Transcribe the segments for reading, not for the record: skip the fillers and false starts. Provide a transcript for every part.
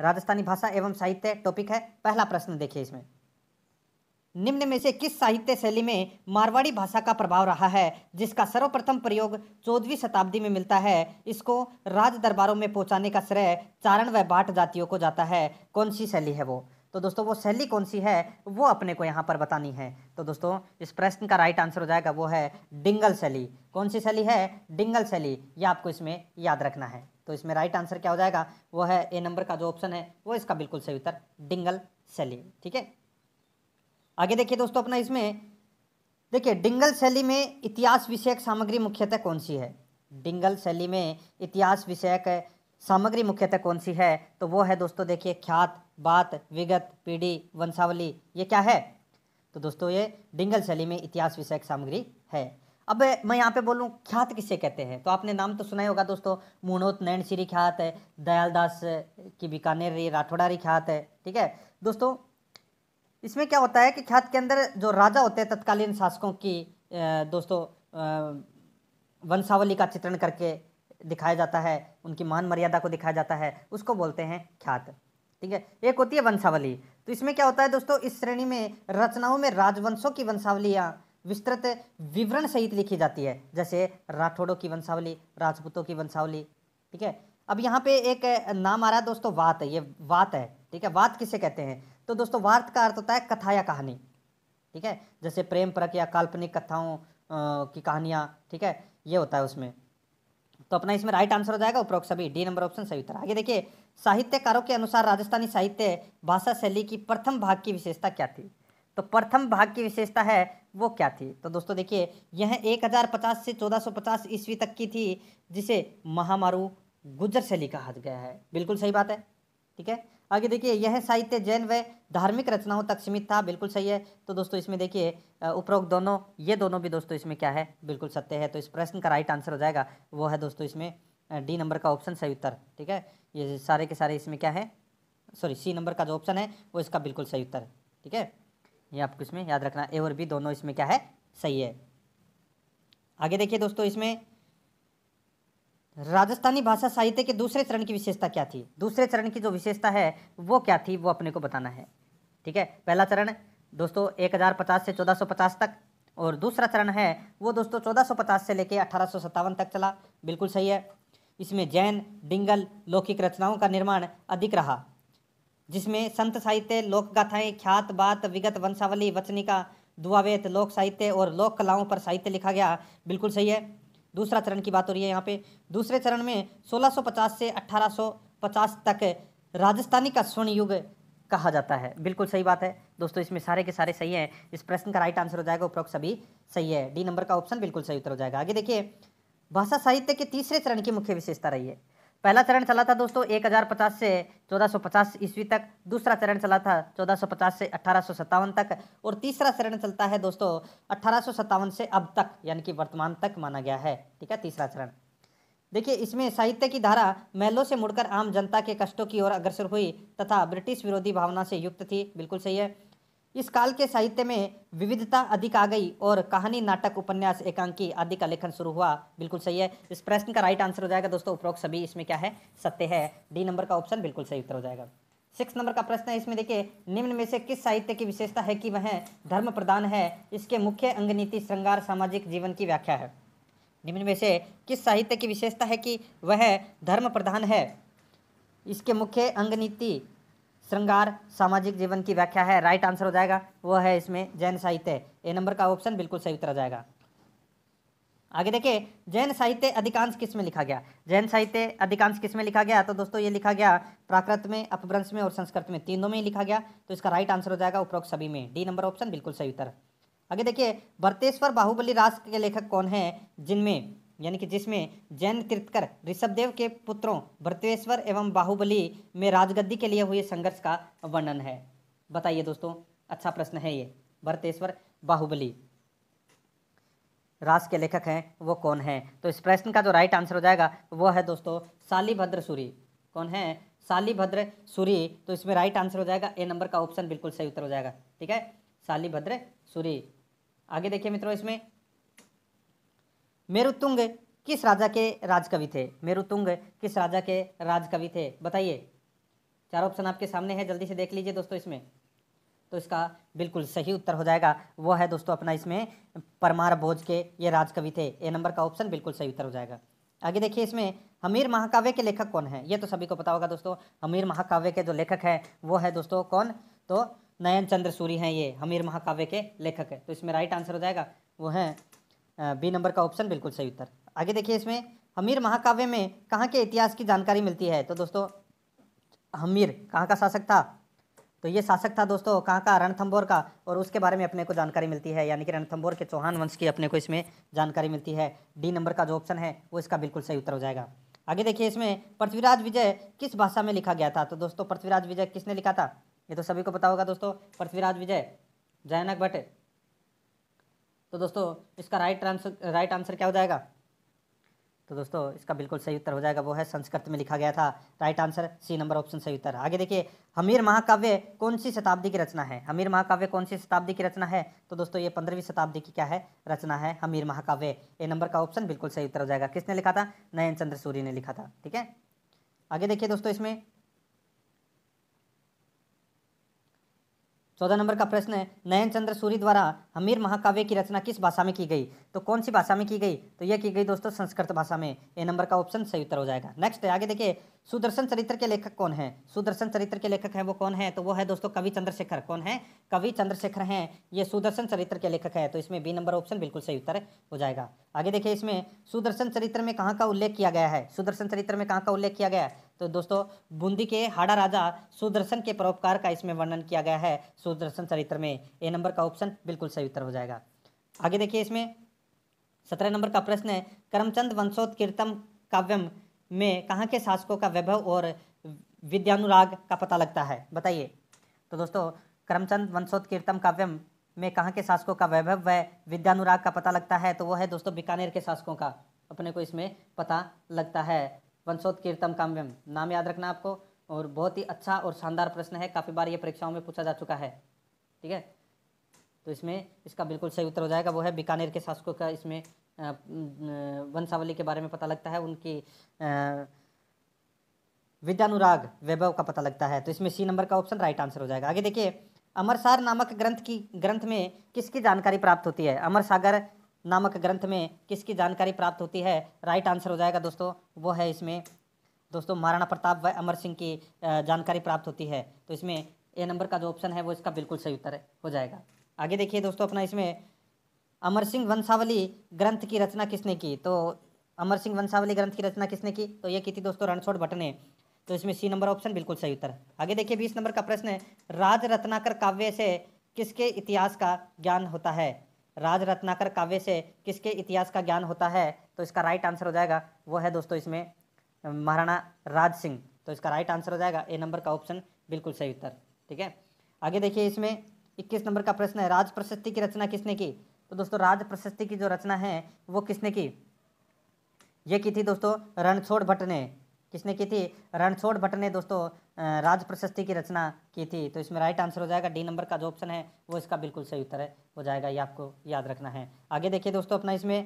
राजस्थानी भाषा एवं साहित्य टॉपिक है। पहला प्रश्न देखिए इसमें, निम्न में से किस साहित्य शैली में मारवाड़ी भाषा का प्रभाव रहा है जिसका सर्वप्रथम प्रयोग 14वीं शताब्दी में मिलता है? इसको राज दरबारों में पहुंचाने का श्रेय चारण व भाट जातियों को जाता है। कौन सी शैली है वो? तो दोस्तों वो शैली कौन सी है वो अपने को यहाँ पर बतानी है। तो दोस्तों इस प्रश्न का राइट आंसर हो जाएगा वो है डिंगल शैली। कौन सी शैली है? डिंगल शैली। यह आपको इसमें याद रखना है। तो इसमें राइट आंसर क्या हो जाएगा? वो है ए नंबर का जो ऑप्शन है वो इसका बिल्कुल सही उत्तर, डिंगल शैली। ठीक है, आगे देखिए दोस्तों अपना इसमें देखिए, डिंगल शैली में इतिहास विषयक सामग्री मुख्यतः कौन सी है? डिंगल शैली में इतिहास विषयक सामग्री मुख्यतः कौन सी है? तो वो है दोस्तों देखिए ख्यात, बात, विगत, पीढ़ी, वंशावली, ये क्या है? तो दोस्तों ये डिंगल शैली में इतिहास विषयक सामग्री है। अब मैं यहाँ पे बोलूँ ख्यात किसे कहते हैं, तो आपने नाम तो सुना ही होगा दोस्तों, मुणोत नैणसी ख्यात है, दयालदास की बीकानेरी राठौड़ारी ख्यात है। ठीक है दोस्तों, इसमें क्या होता है कि ख्यात के अंदर जो राजा होते हैं तत्कालीन शासकों की दोस्तों वंशावली का चित्रण करके दिखाया जाता है, उनकी मान मर्यादा को दिखाया जाता है, उसको बोलते हैं ख्यात। ठीक है, एक होती है वंशावली। तो इसमें क्या होता है दोस्तों, इस श्रेणी में रचनाओं में राजवंशों की वंशावलियाँ विस्तृत विवरण सहित लिखी जाती है, जैसे राठौड़ों की वंशावली, राजपूतों की वंशावली। ठीक है, अब यहाँ पे एक नाम आ रहा है दोस्तों वात, ये वात है। ठीक है, वात किसे कहते हैं? तो दोस्तों वात का अर्थ होता है कथा या कहानी। ठीक है, जैसे प्रेम परक या काल्पनिक कथाओं की कहानियाँ। ठीक है, ये होता है उसमें। तो अपना इसमें राइट आंसर हो जाएगा उपरोक्त सभी, डी नंबर ऑप्शन सही उत्तर। आगे देखिए, साहित्यकारों के अनुसार राजस्थानी साहित्य भाषा शैली की प्रथम भाग की विशेषता क्या थी? तो प्रथम भाग की विशेषता है वो क्या थी? तो दोस्तों देखिए, यह 1050 से 1450 ईस्वी तक की थी, जिसे महामारू गुजर शैली कहा गया है। बिल्कुल सही बात है। ठीक है, आगे देखिए, यह साहित्य जैन व धार्मिक रचनाओं तक सीमित था। बिल्कुल सही है। तो दोस्तों इसमें देखिए उपरोक्त दोनों, ये दोनों भी दोस्तों इसमें क्या है, बिल्कुल सत्य है। तो इस प्रश्न का राइट आंसर हो जाएगा वो है दोस्तों इसमें डी नंबर का ऑप्शन सही उत्तर। ठीक है, ये सारे के सारे इसमें क्या है, सॉरी सी नंबर का जो ऑप्शन है वो इसका बिल्कुल सही उत्तर। ठीक है, ये आपको इसमें याद रखना, ए और बी दोनों इसमें क्या है, सही है। आगे देखिए दोस्तों इसमें राजस्थानी भाषा साहित्य के दूसरे चरण की विशेषता क्या थी? दूसरे चरण की जो विशेषता है वो क्या थी वो अपने को बताना है। ठीक है, पहला चरण दोस्तों 1050 से 1450 तक, और दूसरा चरण है वो दोस्तों 1450 से लेकर 1857 तक चला। बिल्कुल सही है। इसमें जैन, डिंगल, लौकिक रचनाओं का निर्माण अधिक रहा, जिसमें संत साहित्य, लोकगाथाएँ, ख्यात, बात, विगत, वंशावली, वचनिका, दुआवेत, लोक साहित्य और लोक कलाओं पर साहित्य लिखा गया। बिल्कुल सही है। दूसरा चरण की बात हो रही है यहाँ पे। दूसरे चरण में 1650 से 1850 तक राजस्थानी का स्वर्ण युग कहा जाता है। बिल्कुल सही बात है दोस्तों, इसमें सारे के सारे सही हैं। इस प्रश्न का राइट आंसर हो जाएगा उपरोक्त सभी सही है, डी नंबर का ऑप्शन बिल्कुल सही उत्तर हो जाएगा। आगे देखिए, भाषा साहित्य के तीसरे चरण की मुख्य विशेषता रही है। पहला चरण चला था दोस्तों 1050 से 1450 ईस्वी तक, दूसरा चरण चला था 1450 से 1857 तक, और तीसरा चरण चलता है दोस्तों 1857 से अब तक, यानी कि वर्तमान तक माना गया है। ठीक है, तीसरा चरण देखिए, इसमें साहित्य की धारा महलों से मुड़कर आम जनता के कष्टों की ओर अग्रसर हुई तथा ब्रिटिश विरोधी भावना से युक्त थी। बिल्कुल सही है। इस काल के साहित्य में विविधता अधिक आ गई और कहानी, नाटक, उपन्यास, एकांकी आदि का लेखन शुरू हुआ। बिल्कुल सही है। इस प्रश्न का राइट आंसर हो जाएगा दोस्तों उपरोक्त सभी इसमें क्या है, सत्य है। डी नंबर का ऑप्शन बिल्कुल सही उत्तर हो जाएगा। 6 नंबर का प्रश्न है, इसमें देखिए, निम्न में से किस साहित्य की विशेषता है कि वह धर्म प्रधान है? इसके मुख्य अंग नीति, श्रृंगार, सामाजिक जीवन की व्याख्या है। निम्न में से किस साहित्य की विशेषता है कि वह धर्म प्रधान है? इसके मुख्य अंग नीति, श्रृंगार, सामाजिक जीवन की व्याख्या है। राइट आंसर हो जाएगा वो है इसमें जैन साहित्य। ए नंबर का ऑप्शन बिल्कुल सही उत्तर हो जाएगा। आगे देखिए, जैन साहित्य अधिकांश किस में लिखा गया? जैन साहित्य अधिकांश किस में लिखा गया? तो दोस्तों ये लिखा गया प्राकृत में, अपभ्रंश में और संस्कृत में, तीनों में ही लिखा गया। तो इसका राइट आंसर हो जाएगा उपरोक्त सभी में, डी नंबर ऑप्शन बिल्कुल सही उत्तर। आगे देखिए, भरतेश्वर बाहुबली रास के लेखक कौन है? जिनमें यानी कि जिसमें जैन तीर्थकर ऋषभदेव के पुत्रों भरतेश्वर एवं बाहुबली में राजगद्दी के लिए हुए संघर्ष का वर्णन है। बताइए दोस्तों, अच्छा प्रश्न है ये। भरतेश्वर बाहुबली रास के लेखक हैं वो कौन हैं? तो इस प्रश्न का जो राइट आंसर हो जाएगा वो है दोस्तों शालिभद्र सूरी। कौन है? शालिभद्र सूरी। तो इसमें राइट आंसर हो जाएगा ए नंबर का ऑप्शन बिल्कुल सही उत्तर हो जाएगा। ठीक है, शालिभद्र सूरी। आगे देखिए मित्रों, इसमें मेरुतुंग किस राजा के राजकवि थे? मेरुतुंग किस राजा के राजकवि थे? बताइए। चार ऑप्शन आपके सामने है, जल्दी से देख लीजिए दोस्तों। इसमें तो इसका बिल्कुल सही उत्तर हो जाएगा वो है दोस्तों अपना इसमें परमार भोज के ये राजकवि थे। ए नंबर का ऑप्शन बिल्कुल सही उत्तर हो जाएगा। आगे देखिए इसमें हमीर महाकाव्य के लेखक कौन है, ये तो सभी को पता होगा दोस्तों। हमीर महाकाव्य के जो लेखक है वो है दोस्तों कौन, तो नयन चंद्र सूरी हैं, ये हमीर महाकाव्य के लेखक है। तो इसमें राइट आंसर हो जाएगा वो है बी नंबर का ऑप्शन बिल्कुल सही उत्तर। आगे देखिए इसमें हमीर महाकाव्य में कहाँ के इतिहास की जानकारी मिलती है, तो दोस्तों हमीर कहाँ का शासक था, तो ये शासक था दोस्तों कहाँ का, रणथंबोर का, और उसके बारे में अपने को जानकारी मिलती है, यानी कि रणथंबोर के चौहान वंश की अपने को इसमें जानकारी मिलती है। डी नंबर का जो ऑप्शन है वो इसका बिल्कुल सही उत्तर हो जाएगा। आगे देखिए इसमें पृथ्वीराज विजय किस भाषा में लिखा गया था, तो दोस्तों पृथ्वीराज विजय किसने लिखा था, ये तो सभी को पता होगा दोस्तों। पृथ्वीराज विजय, जयानक भट्ट। तो दोस्तों इसका राइट आंसर क्या हो जाएगा, तो दोस्तों इसका बिल्कुल सही उत्तर हो जाएगा वो है संस्कृत में लिखा गया था। Right answer C number option सही उत्तर। आगे देखिए हमीर महाकाव्य कौन सी शताब्दी की रचना है, हमीर महाकाव्य कौन सी शताब्दी की रचना है, तो दोस्तों ये 15वीं शताब्दी की क्या है रचना है हमीर महाकाव्य। ए नंबर का ऑप्शन बिल्कुल सही उत्तर हो जाएगा। किसने लिखा था, नयन चंद्र सूरी ने लिखा था। ठीक है, आगे देखिए दोस्तों इसमें 14 नंबर का प्रश्न है, नयन चंद्र सूरी द्वारा हमीर महाकाव्य की रचना किस भाषा में की गई, तो कौन सी भाषा में की गई, तो यह की गई दोस्तों संस्कृत भाषा में। ए नंबर का ऑप्शन सही उत्तर हो जाएगा। नेक्स्ट है, आगे देखिए सुदर्शन चरित्र के लेखक कौन है, सुदर्शन चरित्र के लेखक है वो कौन है, तो वो है दोस्तों कवि चंद्रशेखर। कौन है, कवि चंद्रशेखर हैं, ये सुदर्शन चरित्र के लेखक है। तो इसमें बी नंबर ऑप्शन बिल्कुल सही उत्तर हो जाएगा। आगे देखिए इसमें सुदर्शन चरित्र में कहाँ का उल्लेख किया गया है, सुदर्शन चरित्र में कहाँ का उल्लेख किया गया है, तो दोस्तों बूंदी के हाड़ा राजा सुदर्शन के परोपकार का इसमें वर्णन किया गया है सुदर्शन चरित्र में। ए नंबर का ऑप्शन बिल्कुल सही उत्तर हो जाएगा। आगे देखिए इसमें 17 नंबर का प्रश्न है, करमचंद वंशोत्कीर्तम काव्यम में कहाँ के शासकों का वैभव और विद्यानुराग का पता लगता है, बताइए। तो दोस्तों करमचंद वंशोत्कीर्तम काव्यम में कहाँ के शासकों का वैभव व विद्यानुराग का पता लगता है, तो वो है दोस्तों बीकानेर के शासकों का अपने को इसमें पता लगता है। वंशोत्कीर्तम काव्यम नाम याद रखना आपको, और बहुत ही अच्छा और शानदार प्रश्न है, काफ़ी बार ये परीक्षाओं में पूछा जा चुका है। ठीक है, तो इसमें इसका बिल्कुल सही उत्तर हो जाएगा वो है बीकानेर के शासकों का इसमें वंशावली के बारे में पता लगता है, उनकी विद्यानुराग वैभव का पता लगता है। तो इसमें सी नंबर का ऑप्शन राइट आंसर हो जाएगा। आगे देखिए अमरसार नामक ग्रंथ में किसकी जानकारी प्राप्त होती है, अमर सागर नामक ग्रंथ में किसकी जानकारी प्राप्त होती है, राइट आंसर हो जाएगा दोस्तों वो है इसमें दोस्तों महाराणा प्रताप व अमर सिंह की जानकारी प्राप्त होती है। तो इसमें ए नंबर का जो ऑप्शन है वो इसका बिल्कुल सही उत्तर हो जाएगा। आगे देखिए दोस्तों अपना इसमें अमर सिंह वंशावली ग्रंथ की रचना किसने की, तो अमर सिंह वंशावली ग्रंथ की रचना किसने की, तो ये की थी दोस्तों रणछोड़ भट्ट ने। तो इसमें सी नंबर ऑप्शन बिल्कुल सही उत्तर। आगे देखिए 20 नंबर का प्रश्न है, राज रत्नाकर काव्य से किसके इतिहास का ज्ञान होता है, राज रत्नाकर काव्य से किसके इतिहास का ज्ञान होता है, तो इसका राइट आंसर हो जाएगा वो है दोस्तों इसमें महाराणा राज सिंह। तो इसका राइट आंसर हो जाएगा ए नंबर का ऑप्शन बिल्कुल सही उत्तर। ठीक है, आगे देखिए इसमें 21 नंबर का प्रश्न है, राज प्रशस्ति की रचना किसने की, तो दोस्तों राज प्रशस्ति की जो रचना है वो किसने की, ये की थी दोस्तों रणछोड़ भट्ट ने। किसने की थी, रणछोड़ भट्ट ने दोस्तों राज प्रशस्ति की रचना की थी। तो इसमें राइट आंसर हो जाएगा डी नंबर का जो ऑप्शन है वो इसका बिल्कुल सही उत्तर है हो जाएगा, ये आपको याद रखना है। आगे देखिए दोस्तों अपना इसमें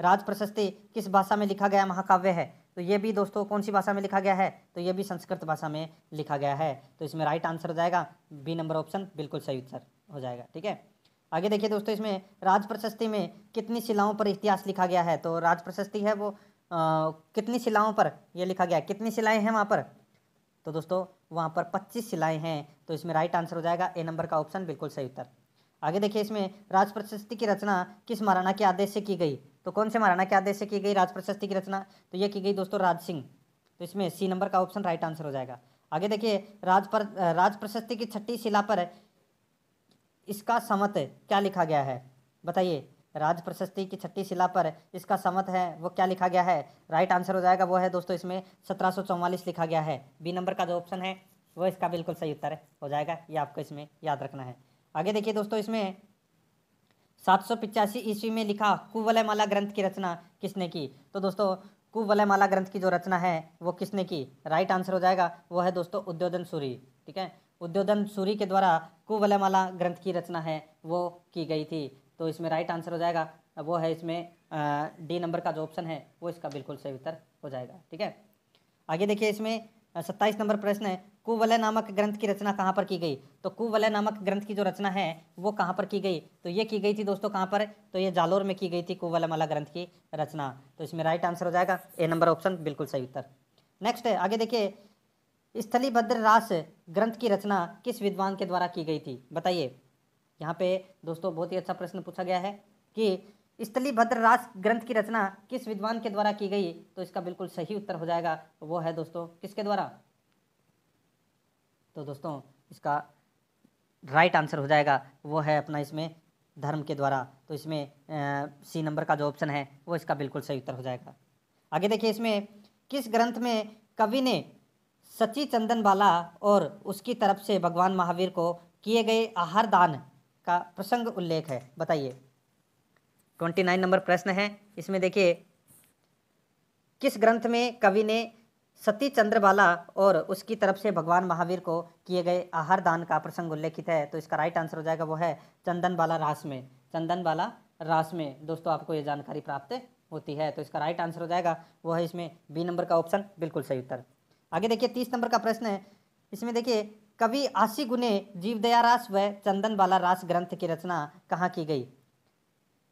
राज प्रशस्ति किस भाषा में लिखा गया महाकाव्य है, तो ये भी दोस्तों कौन सी भाषा में लिखा गया है, तो ये भी संस्कृत भाषा में लिखा गया है। तो इसमें राइट आंसर हो जाएगा बी नंबर ऑप्शन बिल्कुल सही उत्तर हो जाएगा। ठीक है, आगे देखिए दोस्तों इसमें राज प्रशस्ति में कितनी शिलाओं पर इतिहास लिखा गया है, तो राज प्रशस्ति है वो कितनी शिलाओं पर ये लिखा गया है, कितनी शिलाएँ हैं वहाँ पर, तो दोस्तों वहाँ पर 25 शिलाएँ हैं। तो इसमें राइट आंसर हो जाएगा ए नंबर का ऑप्शन बिल्कुल सही उत्तर। आगे देखिए इसमें राज प्रशस्ति की रचना किस महाराणा के आदेश से की गई, तो कौन से महाराणा के आदेश से की गई राज प्रशस्ति की रचना, तो ये की गई दोस्तों राज सिंह। तो इसमें सी नंबर का ऑप्शन राइट आंसर हो जाएगा। आगे देखिए राज प्रशस्ति की 6ठी शिला पर इसका संवत क्या लिखा गया है, बताइए। राज प्रशस्ति की 6ठी शिला पर इसका संवत है वो क्या लिखा गया है, राइट आंसर हो जाएगा वो है दोस्तों इसमें 1744 लिखा गया है। बी नंबर का जो ऑप्शन है वो इसका बिल्कुल सही उत्तर हो जाएगा, ये आपको इसमें याद रखना है। आगे देखिए दोस्तों इसमें 785 ईस्वी में लिखा कुवलयमाला ग्रंथ की रचना किसने की, तो दोस्तों कुवलयमाला ग्रंथ की जो रचना है वो किसने की, राइट आंसर हो जाएगा वो है दोस्तों उद्योतन सूरी। ठीक है, उद्योतन सूरी के द्वारा कुवलयमाला ग्रंथ की रचना है वो की गई थी। तो इसमें राइट आंसर हो जाएगा वो है इसमें डी नंबर का जो ऑप्शन है वो इसका बिल्कुल सही उत्तर हो जाएगा। ठीक है, आगे देखिए इसमें 27 नंबर प्रश्न है, कुवलय नामक ग्रंथ की रचना कहाँ पर की गई? तो कुवलय नामक ग्रंथ की जो रचना है वो कहाँ पर की गई? तो ये की गई थी दोस्तों कहाँ पर? तो ये जालोर में की गई थी कुवलयमाला ग्रंथ की रचना। तो इसमें राइट आंसर हो जाएगा ए नंबर ऑप्शन, बिल्कुल सही उत्तर। नेक्स्ट है, आगे देखिए, स्थलीभद्र रास ग्रंथ की रचना किस विद्वान के द्वारा की गई थी? बताइए। यहाँ पे दोस्तों बहुत ही अच्छा प्रश्न पूछा गया है कि स्थलीभद्र रास ग्रंथ की रचना किस विद्वान के द्वारा की गई, तो इसका बिल्कुल सही उत्तर हो जाएगा, वो है दोस्तों किसके द्वारा? तो दोस्तों इसका राइट आंसर हो जाएगा वो है अपना इसमें धर्म के द्वारा। तो इसमें सी नंबर का जो ऑप्शन है वो इसका बिल्कुल सही उत्तर हो जाएगा। आगे देखिए, इसमें किस ग्रंथ में कवि ने सची चंदन बाला और उसकी तरफ से भगवान महावीर को किए गए आहार दान का प्रसंग उल्लेख है? बताइए। 29 नंबर प्रश्न है, इसमें देखिए, किस ग्रंथ में कवि ने सती चंद्रबाला और उसकी तरफ से भगवान महावीर को किए गए आहार दान का प्रसंग उल्लेखित है? तो इसका राइट आंसर हो जाएगा वो है चंदनबाला रास में। चंदनबाला रास में दोस्तों आपको ये जानकारी प्राप्त होती है। तो इसका राइट आंसर हो जाएगा वो है इसमें बी नंबर का ऑप्शन, बिल्कुल सही उत्तर। आगे देखिए, 30 नंबर का प्रश्न है, इसमें देखिए, कवि आशी गुने जीवदया रास व चंदनबाला रास ग्रंथ की रचना कहाँ की गई?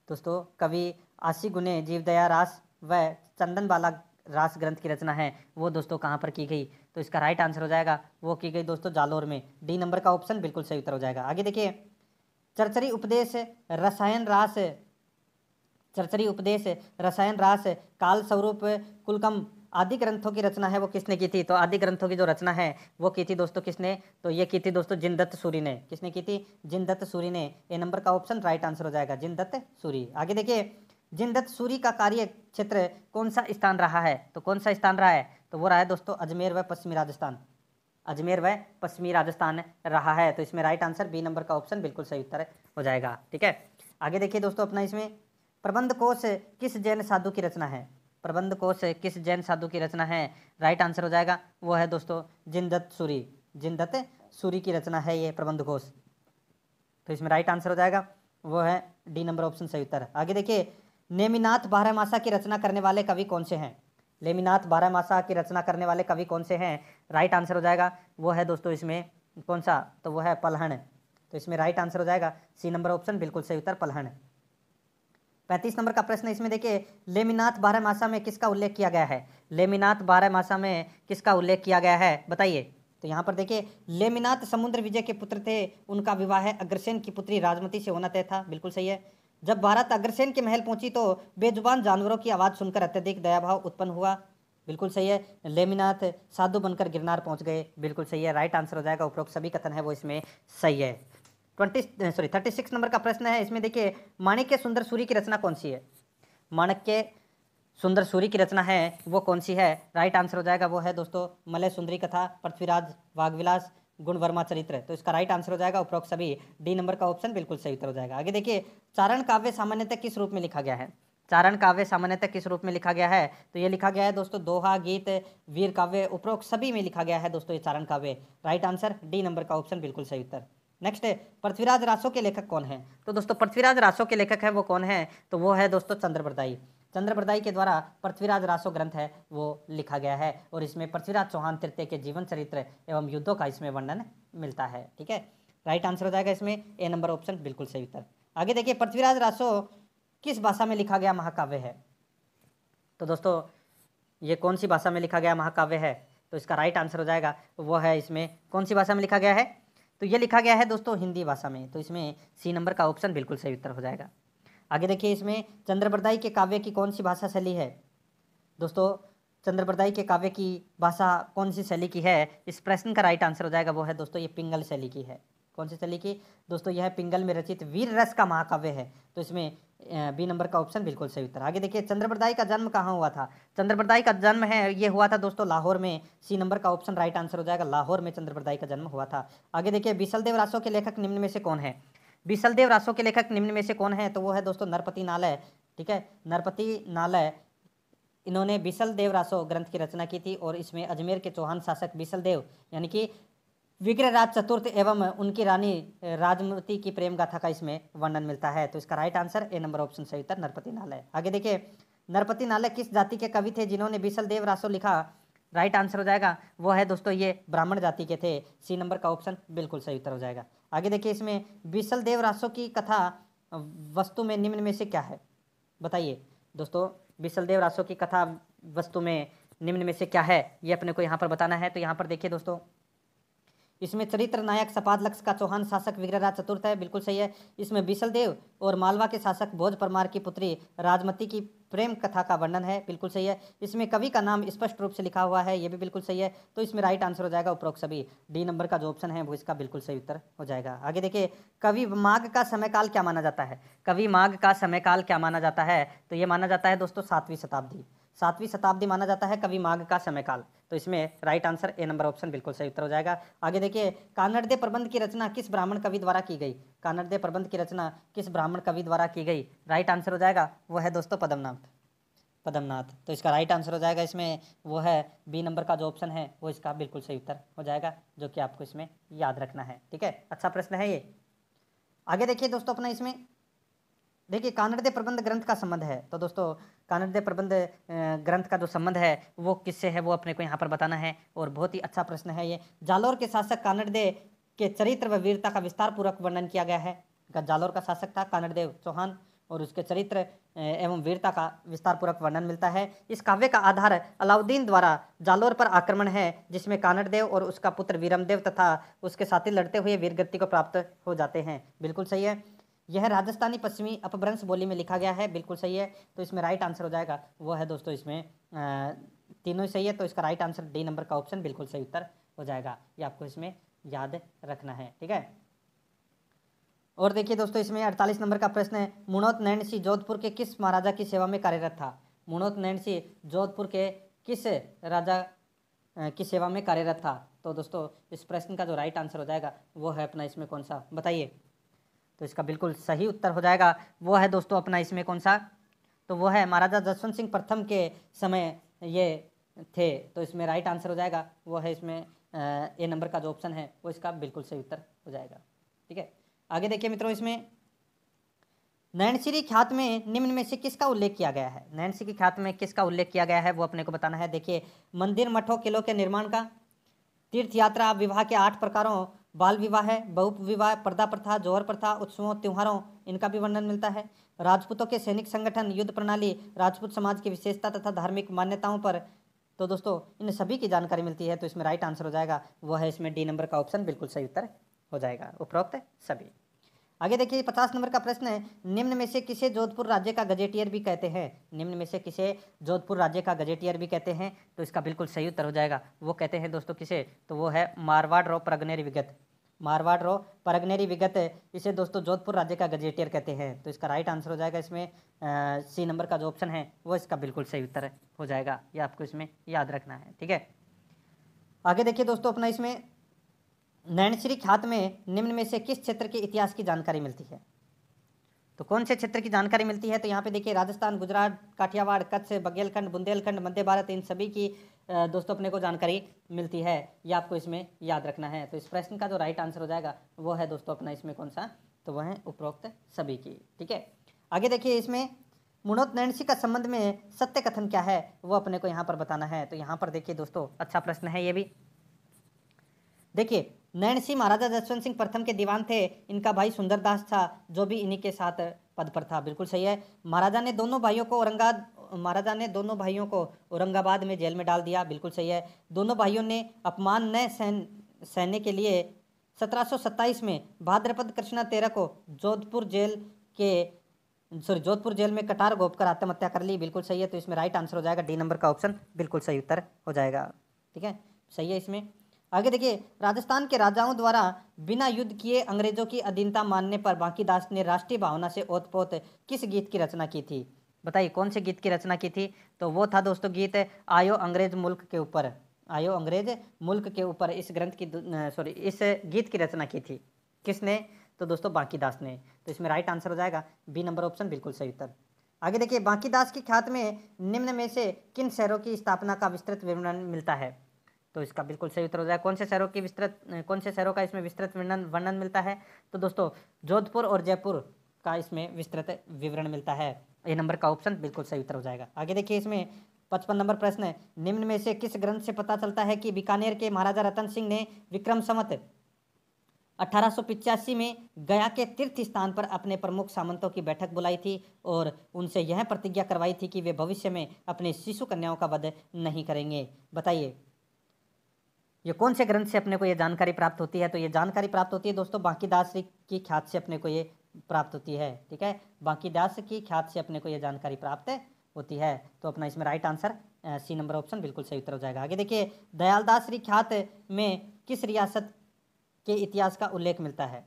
दोस्तों कवि आशी गुने जीवदया रास व चंदनबाला रास ग्रंथ की रचना है वो दोस्तों कहाँ पर की गई? तो इसका राइट आंसर हो जाएगा वो की गई दोस्तों जालोर में। डी नंबर का ऑप्शन बिल्कुल सही उत्तर हो जाएगा। आगे देखिए, चरचरी उपदेश रसायन रास काल स्वरूप कुलकम आदि ग्रंथों की रचना है वो किसने की थी? तो आदि ग्रंथों की जो रचना है वो की थी दोस्तों किसने? तो ये की थी दोस्तों जिनदत्त सूरी ने। किसने की थी? जिनदत्त सूरी ने। ए नंबर का ऑप्शन राइट आंसर हो जाएगा, जिनदत्त सूरी। आगे देखिए, जिनदत्त सूरी का कार्य क्षेत्र कौन सा स्थान रहा है? तो कौन सा स्थान रहा है? तो वो रहा है दोस्तों अजमेर व पश्चिमी राजस्थान। अजमेर व पश्चिमी राजस्थान रहा है। तो इसमें राइट आंसर बी नंबर का ऑप्शन बिल्कुल सही उत्तर हो जाएगा। ठीक है, आगे देखिए दोस्तों अपना इसमें प्रबंध कोश किस जैन साधु की रचना है? प्रबंध कोश किस जैन साधु की रचना है? राइट आंसर हो जाएगा वो है दोस्तों जिनदत्त सूरी। जिनदत्त सूरी की रचना है ये प्रबंध कोश। तो इसमें राइट आंसर हो जाएगा वो है डी नंबर ऑप्शन सही उत्तर। आगे देखिए, नेमिनाथ बारहमासा की रचना करने वाले कवि कौन से हैं? नेमिनाथ बारहमासा की रचना करने वाले कवि कौन से हैं? राइट आंसर हो जाएगा वो है दोस्तों इसमें कौन सा? तो वो है पलहन। तो इसमें राइट आंसर हो जाएगा सी नंबर ऑप्शन बिल्कुल सही उत्तर, पलहन। 35 नंबर का प्रश्न है, इसमें देखिए, लेमिनाथ बारहमासा में किसका उल्लेख किया गया है? लेमिनाथ बारहमासा में किसका उल्लेख किया गया है? बताइए। तो यहाँ पर देखिए, लेमिनाथ समुद्र विजय के पुत्र थे, उनका विवाह अग्रसेन की पुत्री राजमती से होना तय था, बिल्कुल सही है। जब भारत अग्रसेन के महल पहुंची तो बेजुबान जानवरों की आवाज़ सुनकर अत्यधिक दयाभाव उत्पन्न हुआ, बिल्कुल सही है। लेमिनाथ साधु बनकर गिरनार पहुँच गए, बिल्कुल सही है। राइट आंसर हो जाएगा, उपरोक्त सभी कथन है वो इसमें सही है। 36 नंबर का प्रश्न है, इसमें देखिए, माणिक्य सुंदर सूरी की रचना कौन सी है? माणिक्य सुंदर सूरी की रचना है वो कौन सी है? राइट आंसर हो जाएगा वो है दोस्तों मलय सुंदरी कथा, पृथ्वीराज वाग्विलास, गुणवर्मा चरित्र। तो इसका राइट आंसर हो जाएगा उपरोक्त सभी, डी नंबर का ऑप्शन बिल्कुल सही उत्तर हो जाएगा। आगे देखिए, चारण काव्य सामान्यतः किस रूप में लिखा गया है? चारण काव्य सामान्यतः किस रूप में लिखा गया है? तो ये लिखा गया है दोस्तों दोहा, गीत, वीर काव्य, उपरोक्त सभी में लिखा गया है दोस्तों ये चारण काव्य। राइट आंसर डी नंबर का ऑप्शन बिल्कुल सही उत्तर। नेक्स्ट है, पृथ्वीराज रासों के लेखक कौन है? तो दोस्तों पृथ्वीराज रासों के लेखक है वो कौन है? तो वो है दोस्तों चंद्रवरदाई। चंद्रवरदाई के द्वारा पृथ्वीराज रासो ग्रंथ है वो लिखा गया है और इसमें पृथ्वीराज चौहान तृतीय के जीवन चरित्र एवं युद्धों का इसमें वर्णन मिलता है। ठीक है, राइट आंसर हो जाएगा इसमें ए नंबर ऑप्शन बिल्कुल सही उत्तर। आगे देखिए, पृथ्वीराज रासो किस भाषा में लिखा गया महाकाव्य है? तो दोस्तों ये कौन सी भाषा में लिखा गया महाकाव्य है? तो इसका राइट आंसर हो जाएगा वो है इसमें कौन सी भाषा में लिखा गया है? तो ये लिखा गया है दोस्तों हिंदी भाषा में। तो इसमें सी नंबर का ऑप्शन बिल्कुल सही उत्तर हो जाएगा। आगे देखिए, इसमें चंद्रवरदाई के काव्य की कौन सी भाषा शैली है? दोस्तों चंद्रवरदाई के काव्य की भाषा कौन सी शैली की है? इस प्रश्न का राइट आंसर हो जाएगा वो है दोस्तों ये पिंगल शैली की है। कौन सी शैली की? दोस्तों यह पिंगल में रचित वीर रस का महाकाव्य है। तो इसमें बी नंबर का ऑप्शन बिल्कुल सही उत्तर। आगे देखिए, चंद्रवरदाई का जन्म कहाँ हुआ था? चंद्रवरदाई का जन्म है ये हुआ था दोस्तों लाहौर में। सी नंबर का ऑप्शन राइट आंसर हो जाएगा, लाहौर में चंद्रवरदाई का जन्म हुआ था। आगे देखिए, बिसलदेव रासों के लेखक निम्न में से कौन है? बिसलदेव रासों के लेखक निम्न में से कौन है? तो वो है दोस्तों नरपति नालय। ठीक है, नरपति नालय, इन्होंने बिसलदेव रासो ग्रंथ की रचना की थी और इसमें अजमेर के चौहान शासक बिसलदेव यानी कि विग्रहराज चतुर्थ एवं उनकी रानी राजमती की प्रेम गाथा का इसमें वर्णन मिलता है। तो इसका right answer A number option सही उत्तर, नरपति नालय। आगे देखिए, नरपति नालय किस जाति के कवि थे जिन्होंने बिसलदेव रासो लिखा? राइट आंसर हो जाएगा वो है दोस्तों ये ब्राह्मण जाति के थे। सी नंबर का ऑप्शन बिल्कुल सही उत्तर हो जाएगा। आगे देखिए इसमें बिसल देवरासो की कथा वस्तु में निम्न में से क्या है, बताइए दोस्तों। बिसल देवरासो की कथा वस्तु में निम्न में से क्या है ये अपने को यहाँ पर बताना है। तो यहाँ पर देखिए दोस्तों इसमें चरित्र नायक सपाद लक्ष्य का चौहान शासक विग्रहराज चतुर्थ है, बिल्कुल सही है। इसमें बिसल देव और मालवा के शासक भोज परमार की पुत्री राजमती की प्रेम कथा का वर्णन है, बिल्कुल सही है। इसमें कवि का नाम स्पष्ट रूप से लिखा हुआ है, ये भी बिल्कुल सही है। तो इसमें राइट आंसर हो जाएगा उपरोक्त सभी। डी नंबर का जो ऑप्शन है वो इसका बिल्कुल सही उत्तर हो जाएगा। आगे देखिए कवि माघ का समयकाल क्या माना जाता है, कवि माघ का समयकाल क्या माना जाता है? तो ये माना जाता है दोस्तों 7वीं शताब्दी, 7वीं शताब्दी माना जाता है कवि माघ का समयकाल। तो इसमें right answer A number option बिल्कुल सही उत्तर हो जाएगा। आगे देखिए कानड़दे प्रबंध की रचना किस ब्राह्मण कवि द्वारा की गई, कानड़दे प्रबंध की रचना किस ब्राह्मण कवि द्वारा की गई? राइट आंसर हो जाएगा वो है दोस्तों पद्मनाथ, पद्मनाथ। तो इसका राइट आंसर हो जाएगा इसमें वो है बी नंबर का जो ऑप्शन है वो इसका बिल्कुल सही उत्तर हो जाएगा, जो कि आपको इसमें याद रखना है। ठीक है, अच्छा प्रश्न है ये। आगे देखिए दोस्तों अपना इसमें देखिए कानड़दे प्रबंध ग्रंथ का संबंध है। तो दोस्तों कानड़दे प्रबंध ग्रंथ का जो संबंध है वो किससे है वो अपने को यहाँ पर बताना है, और बहुत ही अच्छा प्रश्न है ये। जालौर के शासक कानड़दे के चरित्र व वीरता का विस्तार पूर्वक वर्णन किया गया है। जालौर का शासक था कानड़देव चौहान और उसके चरित्र एवं वीरता का विस्तार पूर्वक वर्णन मिलता है। इस काव्य का आधार अलाउद्दीन द्वारा जालौर पर आक्रमण है, जिसमें कानड़देव और उसका पुत्र वीरमदेव तथा उसके साथी लड़ते हुए वीरगति को प्राप्त हो जाते हैं, बिल्कुल सही है। यह राजस्थानी पश्चिमी अपभ्रंश बोली में लिखा गया है, बिल्कुल सही है। तो इसमें राइट आंसर हो जाएगा वो है दोस्तों इसमें तीनों ही सही है। तो इसका राइट आंसर डी नंबर का ऑप्शन बिल्कुल सही उत्तर हो जाएगा, ये आपको इसमें याद रखना है। ठीक है, और देखिए दोस्तों इसमें 48 नंबर का प्रश्न है, मुणोत नैणसी जोधपुर के किस महाराजा की सेवा में कार्यरत था? मुणोत नैणसी जोधपुर के किस राजा की सेवा में कार्यरत था? तो दोस्तों इस प्रश्न का जो राइट आंसर हो जाएगा वो है अपना इसमें कौन सा, बताइए। तो इसका बिल्कुल सही उत्तर हो जाएगा वो है दोस्तों अपना इसमें कौन सा, तो वो है महाराजा जसवंत सिंह प्रथम के समय ये थे। तो इसमें राइट आंसर हो जाएगा वो है इसमें ए नंबर का जो ऑप्शन है वो इसका बिल्कुल सही उत्तर हो जाएगा। ठीक है, आगे देखिए मित्रों इसमें नैनसी ख्यात में निम्न में से किसका उल्लेख किया गया है? नैनसी की ख्यात में किसका उल्लेख किया गया है वो अपने को बताना है। देखिए मंदिर मठों किलों के निर्माण का, तीर्थ यात्रा, विवाह के 8 प्रकारों, बाल विवाह है, बहु विवाह, पर्दा प्रथा, जोहर प्रथा, उत्सवों त्योहारों, इनका भी वर्णन मिलता है। राजपूतों के सैनिक संगठन, युद्ध प्रणाली, राजपूत समाज की विशेषता तथा धार्मिक मान्यताओं पर। तो दोस्तों इन सभी की जानकारी मिलती है। तो इसमें राइट आंसर हो जाएगा वह है इसमें डी नंबर का ऑप्शन बिल्कुल सही उत्तर हो जाएगा उपरोक्त सभी। आगे देखिए 50 नंबर का प्रश्न है, निम्न में से किसे जोधपुर राज्य का गजेटियर भी कहते हैं? निम्न में से किसे जोधपुर राज्य का गजेटियर भी कहते हैं? तो इसका बिल्कुल सही उत्तर हो जाएगा वो कहते हैं दोस्तों किसे, तो वो है मारवाड़ रो परगनेरी विगत, मारवाड़ रो परगनेरी विगत इसे दोस्तों जोधपुर राज्य का गजेटियर कहते हैं। तो इसका राइट आंसर हो जाएगा इसमें सी नंबर का जो ऑप्शन है वो इसका बिल्कुल सही उत्तर हो जाएगा, ये आपको इसमें याद रखना है। ठीक है, आगे देखिए दोस्तों अपना इसमें नैनसी ख्यात में निम्न में से किस क्षेत्र के इतिहास की जानकारी मिलती है? तो कौन से क्षेत्र की जानकारी मिलती है? तो यहाँ पे देखिए राजस्थान, गुजरात, काठियावाड़, कच्छ, बघेलखंड, बुंदेलखंड, मध्य भारत, इन सभी की दोस्तों अपने को जानकारी मिलती है, ये आपको इसमें याद रखना है। तो इस प्रश्न का जो राइट आंसर हो जाएगा वो है दोस्तों अपना इसमें कौन सा, तो वह है उपरोक्त सभी की। ठीक है, आगे देखिए इसमें मुणोत नैणसी का संबंध में सत्य कथन क्या है वो अपने को यहाँ पर बताना है। तो यहाँ पर देखिए दोस्तों अच्छा प्रश्न है ये भी। देखिए नैनसी महाराजा जसवंत सिंह प्रथम के दीवान थे, इनका भाई सुंदरदास था जो भी इन्हीं के साथ पद पर था, बिल्कुल सही है। महाराजा ने दोनों भाइयों को औरंगाबाद में जेल में डाल दिया, बिल्कुल सही है। दोनों भाइयों ने अपमान न सहने के लिए 1727 में भाद्रपद कृष्णा 13 को जोधपुर जेल में कटार घोंपकर आत्महत्या कर ली, बिल्कुल सही है। तो इसमें राइट आंसर हो जाएगा डी नंबर का ऑप्शन बिल्कुल सही उत्तर हो जाएगा। ठीक है, सही है इसमें। आगे देखिए राजस्थान के राजाओं द्वारा बिना युद्ध किए अंग्रेजों की अधीनता मानने पर बांकीदास ने राष्ट्रीय भावना से ओतपोत किस गीत की रचना की थी? बताइए कौन से गीत की रचना की थी? तो वो था दोस्तों गीत आयो अंग्रेज मुल्क के ऊपर, आयो अंग्रेज मुल्क के ऊपर। इस गीत की रचना की थी किसने? तो दोस्तों बांकीदास ने। तो इसमें राइट आंसर हो जाएगा बी नंबर ऑप्शन बिल्कुल सही उत्तर। आगे देखिए बांकीदास की ख्यात में निम्न में से किन शहरों की स्थापना का विस्तृत विवरण मिलता है? तो इसका बिल्कुल सही उत्तर हो जाएगा कौन से शहरों का इसमें विस्तृत वर्णन मिलता है? तो दोस्तों जोधपुर और जयपुर का इसमें विस्तृत विवरण मिलता है, ये नंबर का ऑप्शन बिल्कुल सही उत्तर हो जाएगा। आगे देखिए इसमें 55 नंबर प्रश्न है, निम्न में से किस ग्रंथ से पता चलता है कि बीकानेर के महाराजा रतन सिंह ने विक्रम संवत 1885 में गया के तीर्थ स्थान पर अपने प्रमुख सामंतों की बैठक बुलाई थी और उनसे यह प्रतिज्ञा करवाई थी कि वे भविष्य में अपने शिशु कन्याओं का वध नहीं करेंगे। बताइए ये कौन से ग्रंथ से अपने को ये जानकारी प्राप्त होती है? तो ये जानकारी प्राप्त होती है दोस्तों बांकीदास की ख्याति से अपने को ये प्राप्त होती है। ठीक है, बांकीदास की ख्याति से अपने को ये जानकारी प्राप्त होती है। तो अपना इसमें right answer C number option बिल्कुल सही उत्तर हो जाएगा। आगे देखिए, दयालदास ख्यात में किस रियासत के इतिहास का उल्लेख मिलता है?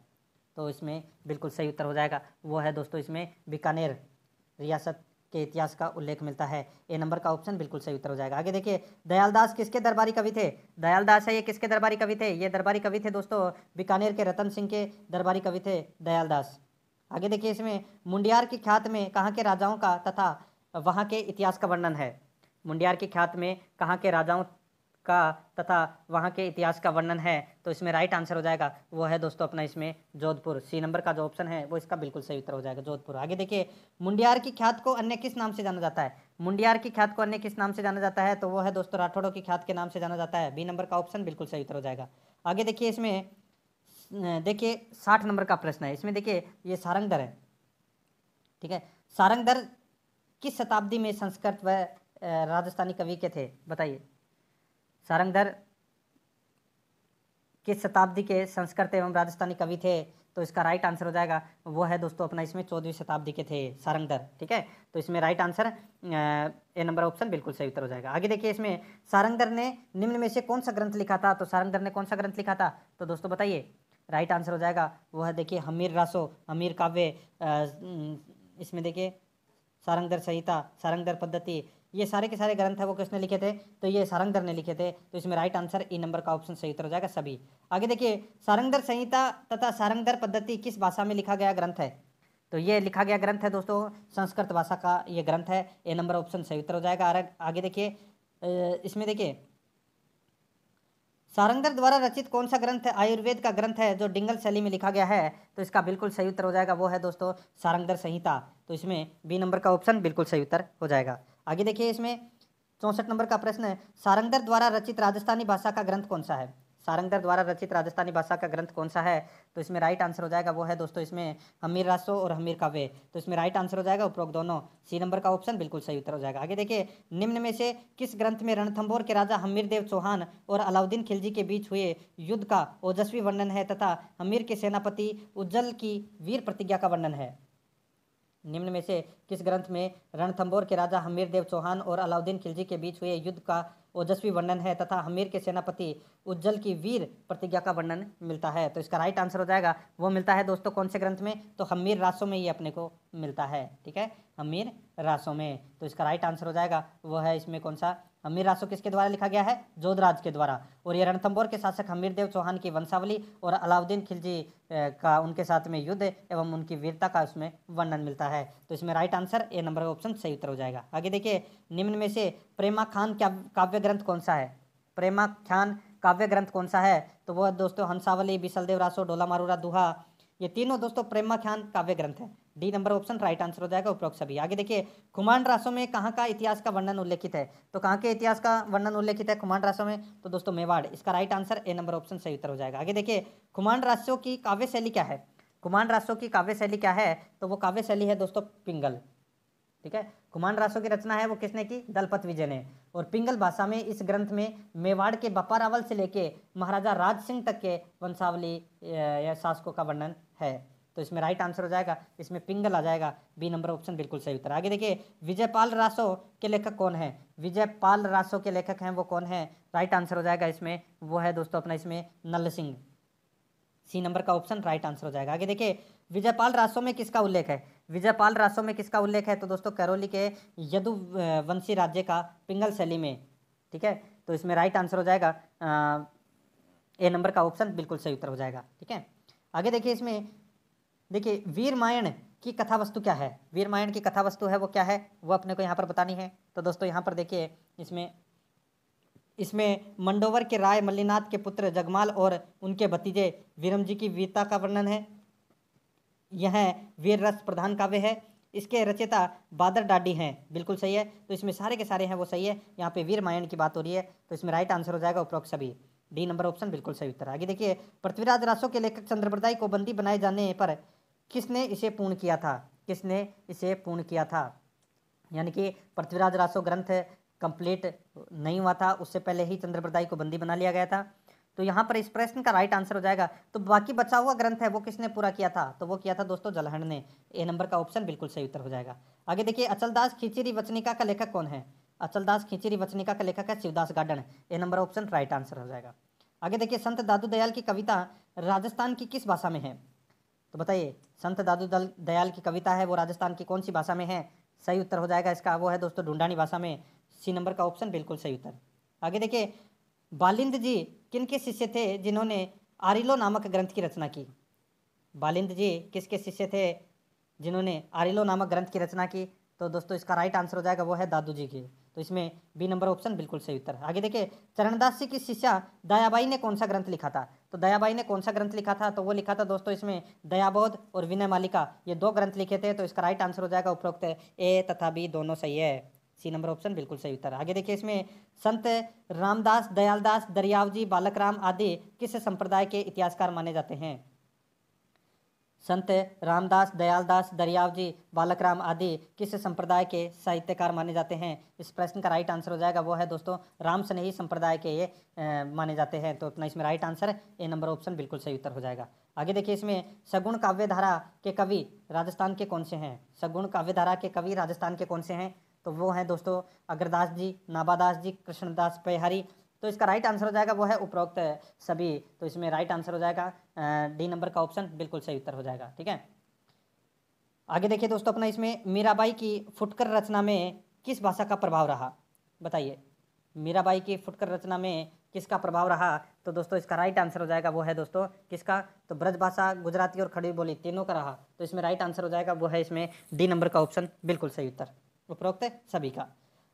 तो इसमें बिल्कुल सही उत्तर हो जाएगा, वो है दोस्तों इसमें बीकानेर रियासत के इतिहास का उल्लेख मिलता है। ए नंबर का ऑप्शन बिल्कुल सही उत्तर हो जाएगा। आगे देखिए, दयालदास किसके दरबारी कवि थे? दयालदास है ये किसके दरबारी कवि थे? ये दरबारी कवि थे दोस्तों बीकानेर के रतन सिंह के दरबारी कवि थे दयालदास। आगे देखिए, इसमें मुंडियार की ख्यात में कहाँ के राजाओं का तथा वहाँ के इतिहास का वर्णन है। मुंडियार की ख्यात में कहाँ के राजाओं का तथा वहाँ के इतिहास का वर्णन है? तो इसमें राइट आंसर हो जाएगा, वो है दोस्तों अपना इसमें जोधपुर। सी नंबर का जो ऑप्शन है वो इसका बिल्कुल सही उत्तर हो जाएगा, जोधपुर। आगे देखिए, मुंडियार की ख्यात को अन्य किस नाम से जाना जाता है? मुंडियार की ख्यात को अन्य किस नाम से जाना जाता है? तो वो है दोस्तों राठौड़ों की ख्यात के नाम से जाना जाता है। बी नंबर का ऑप्शन बिल्कुल सही उत्तर हो जाएगा। आगे देखिए, इसमें देखिए 60 नंबर का प्रश्न है। इसमें देखिए ये सारंगधर है। ठीक है, सारंगधर किस शताब्दी में संस्कृत व राजस्थानी कवि के थे? बताइए, सारंगधर किस शताब्दी के संस्कृत एवं राजस्थानी कवि थे? तो इसका राइट आंसर हो जाएगा, वो है दोस्तों अपना इसमें 14वीं शताब्दी के थे सारंगधर। ठीक है, तो इसमें right answer A number option बिल्कुल सही उत्तर हो जाएगा। आगे देखिए, इसमें सारंगधर ने निम्न में से कौन सा ग्रंथ लिखा था? तो सारंगधर ने कौन सा ग्रंथ लिखा था? तो दोस्तों बताइए, राइट आंसर हो जाएगा, वो है देखिए हमीर रासो, हमीर काव्य। इसमें देखिए सारंगधर संहिता, सारंगधर पद्धति, ये सारे के सारे ग्रंथ है वो किसने लिखे थे? तो ये सारंगधर ने लिखे थे। तो इसमें राइट आंसर ई नंबर का ऑप्शन सही उत्तर हो जाएगा सभी। आगे देखिए, सारंगधर संहिता तथा सारंगधर पद्धति किस भाषा में लिखा गया ग्रंथ है? तो ये लिखा गया ग्रंथ है दोस्तों संस्कृत भाषा का ये ग्रंथ है। ए नंबर ऑप्शन सही उत्तर हो जाएगा। आगे देखिए, इसमें देखिए सारंगधर द्वारा रचित कौन सा ग्रंथ आयुर्वेद का ग्रंथ है जो डिंगल शैली में लिखा गया है? तो इसका बिल्कुल सही उत्तर हो जाएगा, वो है दोस्तों सारंगधर संहिता। तो इसमें बी नंबर का ऑप्शन बिल्कुल सही उत्तर हो जाएगा। आगे देखिए, इसमें 64 नंबर का प्रश्न है, सारंगधर द्वारा रचित राजस्थानी भाषा का ग्रंथ कौन सा है? सारंगधर द्वारा रचित राजस्थानी भाषा का ग्रंथ कौन सा है? तो इसमें राइट आंसर हो जाएगा, वो है दोस्तों इसमें हमीर रासो और हमीर काव्य। तो इसमें राइट आंसर हो जाएगा उपरोक्त दोनों। सी नंबर का ऑप्शन बिल्कुल सही उत्तर हो जाएगा। आगे देखिए, निम्न में से किस ग्रंथ में रणथंबोर के राजा हमीरदेव चौहान और अलाउद्दीन खिलजी के बीच हुए युद्ध का ओजस्वी वर्णन है तथा हमीर के सेनापति उज्जल की वीर प्रतिज्ञा का वर्णन है? निम्न में से किस ग्रंथ में रणथंबोर के राजा हमीरदेव चौहान और अलाउद्दीन खिलजी के बीच हुए युद्ध का ओजस्वी वर्णन है तथा हमीर के सेनापति उज्जल की वीर प्रतिज्ञा का वर्णन मिलता है? तो इसका राइट आंसर हो जाएगा, वो मिलता है दोस्तों कौन से ग्रंथ में? तो हमीर रासो में ये अपने को मिलता है। ठीक है, हमीर रासो में। तो इसका राइट आंसर हो जाएगा, वो है इसमें कौन सा? हमीर रासो किसके द्वारा लिखा गया है? जोधराज के द्वारा। और ये रणथंबोर के शासक हमीरदेव चौहान की वंशावली और अलाउद्दीन खिलजी का उनके साथ में युद्ध एवं उनकी वीरता का उसमें वर्णन मिलता है। तो इसमें राइट आंसर ए नंबर का ऑप्शन सही उत्तर हो जाएगा। आगे देखिए, निम्न में से प्रेमा खान काव्य ग्रंथ कौन सा है? प्रेमा खान काव्य ग्रंथ कौन सा है? तो वह दोस्तों हंसावली, बिसलदेव रासो, डोला मारूरा दुहा, ये तीनों दोस्तों प्रेमा खान काव्य ग्रंथ है। D number option right answer हो जाएगा उपरोक्त सभी। आगे देखिए, खुमान रासो में कहाँ का इतिहास का वर्णन उल्लेखित है? तो कहाँ के इतिहास का वर्णन उल्लेखित है खुमान रासो में? तो दोस्तों मेवाड़। इसका right answer A number option सही उत्तर हो जाएगा। आगे देखिए, खुमान रासो की काव्य शैली क्या है? खुमान रासो की काव्य शैली क्या है? तो वो काव्य शैली है दोस्तों पिंगल। ठीक है, खुमान रासो की रचना है वो किसने की? दलपत विजय ने। और पिंगल भाषा में इस ग्रंथ में मेवाड़ के बप्पा रावल से लेके महाराजा राज सिंह तक के वंशावली या शासकों का वर्णन है। तो इसमें राइट आंसर हो जाएगा, इसमें पिंगल आ जाएगा। बी नंबर ऑप्शन बिल्कुल सही उत्तर। आगे देखिए, विजयपाल रासो के लेखक कौन है? विजयपाल रासो के लेखक हैं वो कौन है? राइट आंसर हो जाएगा इसमें, वो है दोस्तों अपना इसमें नल सिंह। सी नंबर का ऑप्शन राइट आंसर हो जाएगा। आगे देखिए, विजयपाल रासो में किसका उल्लेख है? विजयपाल रासो में किसका उल्लेख है? तो दोस्तों करौली के यदुवंशी राज्य का पिंगल शैली में। ठीक है, तो इसमें राइट आंसर हो जाएगा ए नंबर का ऑप्शन बिल्कुल सही उत्तर हो जाएगा। ठीक है, आगे देखिए, इसमें देखिए वीरमायण की कथा वस्तु क्या है? वीरमायण की कथा वस्तु है वो क्या है? वो अपने को यहाँ पर बतानी है। तो दोस्तों यहाँ पर देखिए, इसमें मंडोवर के राय मल्लीनाथ के पुत्र जगमाल और उनके भतीजे विरम जी की वीरता का वर्णन है। यह वीर रस प्रधान काव्य है। इसके रचयिता बादर डाडी हैं, बिल्कुल सही है। तो इसमें सारे के सारे हैं वो सही है। यहाँ पे वीर मायन की बात हो रही है तो इसमें राइट आंसर हो जाएगा उपरोक्त सभी। डी नंबर ऑप्शन बिल्कुल सही उत्तर। आगे देखिए, पृथ्वीराज राठौड़ के लेखक चंद्रवरदाई को बंदी बनाए जाने पर किसने इसे पूर्ण किया था? किसने इसे पूर्ण किया था? यानी कि पृथ्वीराज राठौड़ ग्रंथ कंप्लीट नहीं हुआ था, उससे पहले ही चंद्रवरदाई को बंदी बना लिया गया था। तो यहाँ पर इस प्रश्न का राइट आंसर हो जाएगा। तो बाकी बचा हुआ ग्रंथ है वो किसने पूरा किया था? तो वो किया था दोस्तों जलहन ने। ए नंबर का ऑप्शन बिल्कुल सही उत्तर हो जाएगा। आगे देखिए, अचलदास खिचरी वचनिका का लेखक कौन है? अचलदास खिचरी वचनिका का लेखक है Shivdas Gadan. A number option right answer हो जाएगा। आगे देखिए, संत दादू दयाल की कविता राजस्थान की किस भाषा में है? तो बताइए, संत दादू दयाल की कविता है वो राजस्थान की कौन सी भाषा में है? सही उत्तर हो जाएगा इसका वो है दोस्तों ढूंढानी भाषा में। सी नंबर का ऑप्शन बिल्कुल सही उत्तर। आगे देखिए, बालिंद जी किनके शिष्य थे जिन्होंने आरिलो नामक ग्रंथ की रचना की? बालिंद जी किसके शिष्य थे जिन्होंने आरिलो नामक ग्रंथ की रचना की? तो दोस्तों इसका राइट आंसर हो जाएगा वो है दादू जी की। तो इसमें बी नंबर ऑप्शन बिल्कुल सही उत्तर। आगे देखिए, चरणदास जी की शिष्या दयाबाई ने कौन सा ग्रंथ लिखा था? तो दयाबाई ने कौन सा ग्रंथ लिखा था? तो वो लिखा था दोस्तों इसमें दयाबोध और विनय मालिका, ये दो ग्रंथ लिखे थे। तो इसका राइट आंसर हो जाएगा उपरोक्त ए तथा बी दोनों सही है। सी नंबर ऑप्शन बिल्कुल सही उत्तर। आगे देखिए, इसमें संत रामदास, दयालदास, दरियावजी, बालकराम आदि किस संप्रदाय के इतिहासकार माने जाते हैं? संत रामदास, दयालदास, दरियावजी, बालकराम आदि किस संप्रदाय के साहित्यकार माने जाते हैं? इस प्रश्न का राइट आंसर हो जाएगा वो है दोस्तों राम स्नेही संप्रदाय के ये माने जाते हैं। तो अपना इसमें right answer A number option बिल्कुल सही उत्तर हो जाएगा। आगे देखिए, इसमें सगुण काव्यधारा के कवि राजस्थान के कौन से हैं? सगुण काव्यधारा के कवि राजस्थान के कौन से हैं? तो वो हैं दोस्तों अग्रदास जी, नाबादास जी, कृष्णदास परिहारी। तो इसका राइट आंसर हो जाएगा वो है उपरोक्त सभी। तो इसमें राइट आंसर हो जाएगा डी नंबर का ऑप्शन बिल्कुल सही उत्तर हो जाएगा। ठीक है, आगे देखिए दोस्तों, अपना इसमें मीराबाई की फुटकर रचना में किस भाषा का प्रभाव रहा? बताइए, मीराबाई की फुटकर रचना में किसका प्रभाव रहा? तो दोस्तों इसका राइट आंसर हो जाएगा वो है दोस्तों किसका? तो ब्रजभाषा, गुजराती और खड़ी बोली तीनों का रहा। तो इसमें राइट आंसर हो जाएगा वो है इसमें डी नंबर का ऑप्शन बिल्कुल सही उत्तर उपरोक्त सभी का।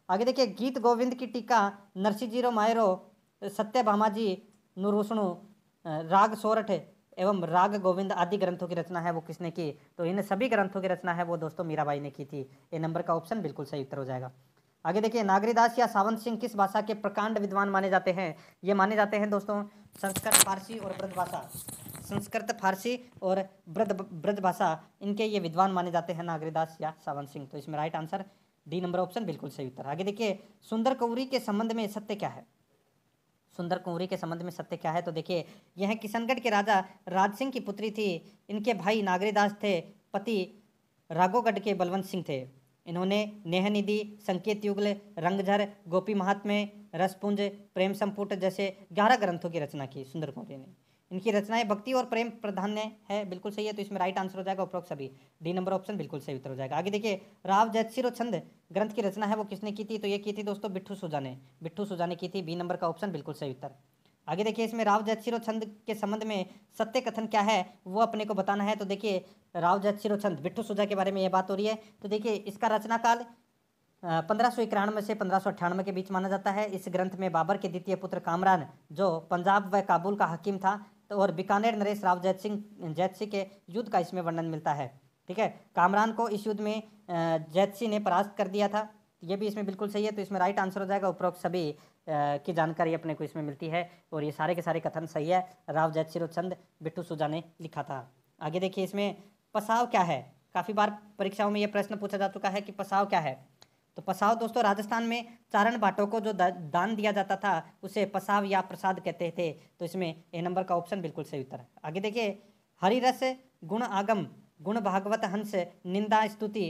आगे देखिए, गीत गोविंद की टीका नरसिंहजीरो मायरो, सत्य भामाजी, नुरुष्णु, राग सोरठ एवं राग गोविंद आदि ग्रंथों की रचना है वो किसने की? तो इन सभी ग्रंथों की रचना है वो दोस्तों मीराबाई ने की थी। ए नंबर का ऑप्शन बिल्कुल सही उत्तर हो जाएगा। आगे देखिए, नागरीदास या सावंत सिंह किस भाषा के प्रकांड विद्वान माने जाते हैं? ये माने जाते हैं दोस्तों संस्कृत, फारसी और ब्रजभाषा। संस्कृत, फारसी और ब्रजभाषा इनके ये विद्वान माने जाते हैं नागरीदास या सावंत सिंह। तो इसमें right answer D number option बिल्कुल सही उत्तर। आगे देखिए, सुंदर कंवरी के संबंध में सत्य क्या है? सुंदर कंवरी के संबंध में सत्य क्या है? तो देखिए, यह किशनगढ़ के राजा राज सिंह की पुत्री थी। इनके भाई नागरीदास थे, पति राघोगढ़ के बलवंत सिंह थे। इन्होंने नेहनिधि, संकेत युगल, रंगझर, गोपी महात्म्य, रसपुंज, प्रेम संपुट जैसे 11 ग्रंथों की रचना की सुंदर कंवरी ने। इनकी रचनाएं भक्ति और प्रेम प्रधान्य है, बिल्कुल सही है। तो इसमें राइट आंसर हो जाएगा उपरोक्त सभी। डी नंबर ऑप्शन बिल्कुल सही उत्तर हो जाएगा। आगे देखिए, राव जयसिरो छंद ग्रंथ की रचना है वो किसने की थी? तो ये की थी दोस्तों बीठू सूजा ने। बीठू सूजा ने की थी। बी नंबर का ऑप्शन बिल्कुल सही उत्तर। आगे देखिए, इसमें राव जयसिरो छंद के संबंध में सत्य कथन क्या है वो अपने को बताना है। तो देखिए, राव जयसिरो छंद बीठू सूजा के बारे में ये बात हो रही है। तो देखिए, इसका रचनाकाल 1591 से 1598 के बीच माना जाता है। इस ग्रंथ में बाबर के द्वितीय पुत्र कामरान, जो पंजाब व काबुल का हकीम था, तो और बीकानेर नरेश राव जैतसी के युद्ध का इसमें वर्णन मिलता है। ठीक है, कामरान को इस युद्ध में जैतसी ने परास्त कर दिया था। ये भी इसमें बिल्कुल सही है। तो इसमें राइट आंसर हो जाएगा उपरोक्त सभी की जानकारी अपने को इसमें मिलती है और ये सारे के सारे कथन सही है। राव जयसिरो छंद बीठू सूजा ने लिखा था। आगे देखिए, इसमें पसाव क्या है? काफ़ी बार परीक्षाओं में ये प्रश्न पूछा जा चुका है कि पसाव क्या है। तो पसाव दोस्तों राजस्थान में चारण भाटों को जो दान दिया जाता था उसे पसाव या प्रसाद कहते थे। तो इसमें ए नंबर का ऑप्शन बिल्कुल सही उत्तर है। आगे देखिए, हरिरस, गुण आगम, गुण भागवत हंस, निंदा स्तुति,